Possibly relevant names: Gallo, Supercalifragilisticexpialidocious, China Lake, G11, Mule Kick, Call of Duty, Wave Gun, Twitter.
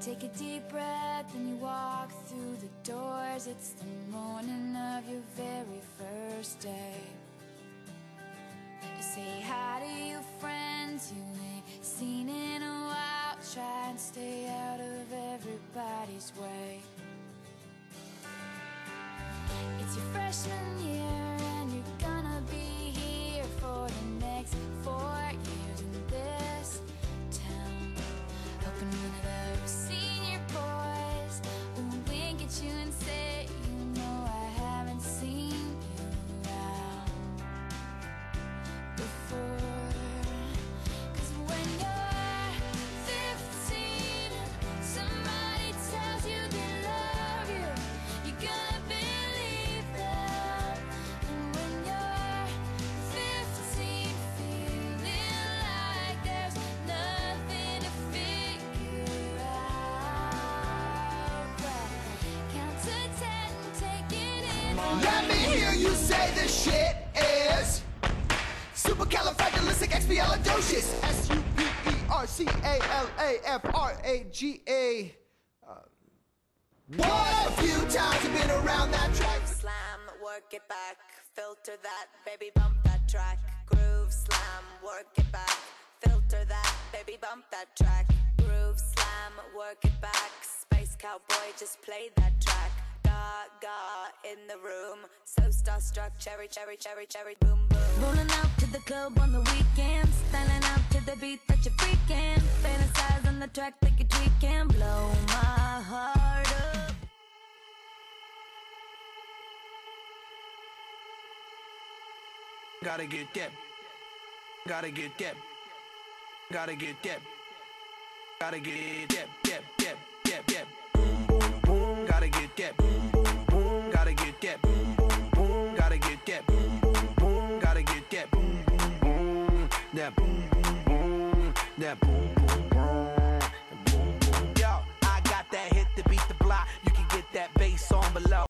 Take a deep breath and you walk through the doors. It's the morning of your very first day. You say hi to your friends you ain't seen in a while. Try and stay out of everybody's way. It's your freshman year and you're gonna be here for the next 4 years in this town. Hoping none of those senior boys will wink at you and say, you know I haven't seen you around before. 'Cause when you're 15 and somebody tells you they love you, you're gonna let me hear you say this shit is supercalifragilisticexpialidocious. S-U-P-E-R-C-A-L-A-F-R-A-G-A. What? A few times I've been around that track. Slam, work it back, filter that, baby bump that track. Groove, slam, work it back, filter that, baby bump that track. Groove, slam, work it back, space cowboy, just play that track. Gaga in the room, so starstruck, cherry, cherry, cherry, cherry, boom, boom. Rolling out to the club on the weekend, styling out to the beat that you're freaking. Fantasize on the track like you're tweaking, blow my heart up. Gotta get that. Gotta get that. Gotta get that. Gotta get that. Gotta get that. Gotta get that. Boom, boom, boom. Gotta get that. Boom, boom.